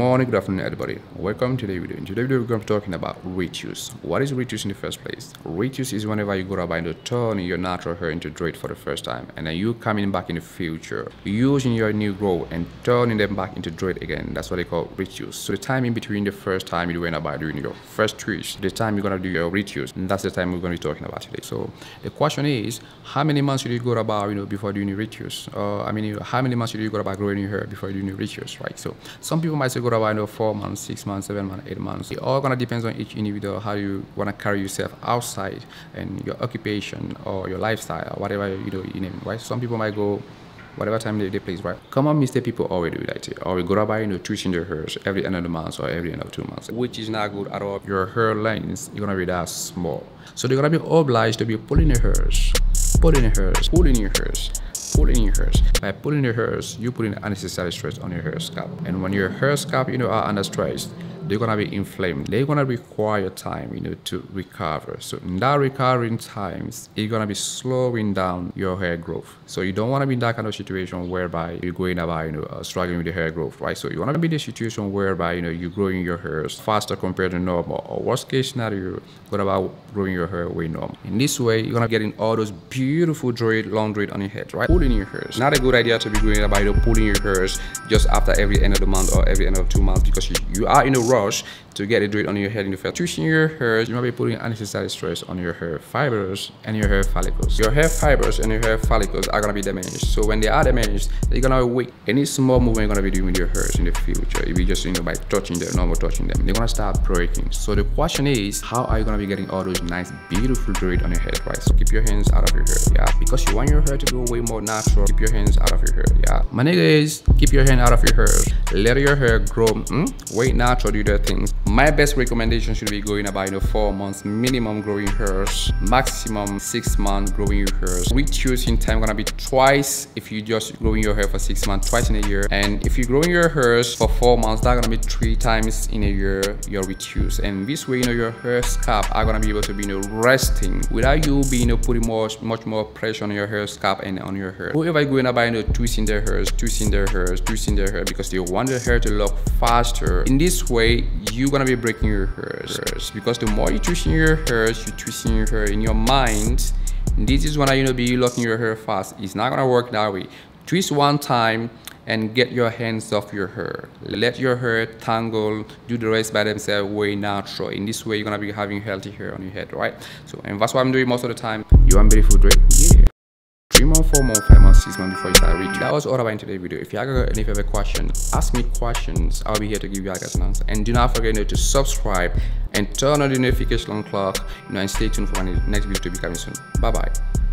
Morning, good afternoon everybody, welcome to today's video. In today's video we're going to be talking about retouch. What is retouch in the first place? Retouch is whenever you go about to turn your natural hair into dread for the first time, and then you coming back in the future using your new growth and turning them back into dread again. That's what they call retouch. So the time in between the first time you went about doing your first twist, the time you're going to do your retouch, and that's the time we're going to be talking about today. So the question is, how many months did you go about before doing your retouch? How many months did you go about growing your hair before doing your retouch, right? So some people might say go about 4 months, 6 months, 7 months, 8 months. It all gonna depends on each individual, how you wanna carry yourself outside and your occupation or your lifestyle or whatever you name it, right? Some people might go whatever time they place, right? Common mistake people always do that. Or we go about twitching their hairs every end of the month or every end of 2 months, which is not good at all. Your hair length, you're gonna be that small. So they're gonna be obliged to be pulling your hairs, pulling your hairs, pulling your hairs, pulling your hairs. By pulling your hairs, you put in unnecessary stress on your hair scalp, and when your hair scalp are under stress, they're gonna be inflamed. They're gonna require time to recover. So in that recovering times, it's gonna be slowing down your hair growth. So you don't want to be in that kind of situation whereby you're going about struggling with the hair growth, right? So you want to be in the situation whereby you're growing your hairs faster compared to normal, or worst case scenario, what about growing your hair way normal. In this way, you're gonna get in all those beautiful dread, long dread on your head, right? Pulling your hairs, not a good idea to be going about pulling your hairs just after every end of the month or every end of 2 months, because you are in a row to get a dread on your head in the first. Twitching your hair, you might be putting unnecessary stress on your hair fibers and your hair follicles. Your hair fibers and your hair follicles are gonna be damaged. So when they are damaged, they're gonna be weak. Any small movement you're gonna be doing with your hairs in the future, if you just by touching them, they're gonna start breaking. So the question is, how are you gonna be getting all those nice, beautiful dread on your head, right? So keep your hands out of your hair, yeah, because you want your hair to go way more natural. Keep your hands out of your hair, yeah. My nigga is, keep your hand out of your hair. Let your hair grow way natural. Do things. My best recommendation should be going about 4 months minimum growing hairs, maximum 6 months growing your hairs. Retouching time gonna be twice if you just growing your hair for 6 months, twice in a year, and if you're growing your hairs for 4 months, that's gonna be 3 times in a year your retouch. And this way, your hair scalp are gonna be able to be resting without you being putting much more pressure on your hair scalp and on your hair. Whoever going about twisting their hairs, twisting their hairs, twisting their hair, because they want their hair to look faster. In this way, you're gonna be breaking your hairs, because the more you twisting your hairs, you twisting your hair in your mind. This is when be locking your hair fast. It's not gonna work that way. Twist 1 time and get your hands off your hair. Let your hair tangle, do the rest by themselves, way natural. In this way, you're gonna be having healthy hair on your head, right? So, and that's what I'm doing most of the time. You want beautiful dread? Yeah. 3 months, 4 months, 5 months, 6 months before you start reaching. That was all about in today's video. If you have any further questions, ask me questions. I'll be here to give you guys an answer. And do not forget to subscribe and turn on the notification clock. And stay tuned for my next video to be coming soon. Bye bye.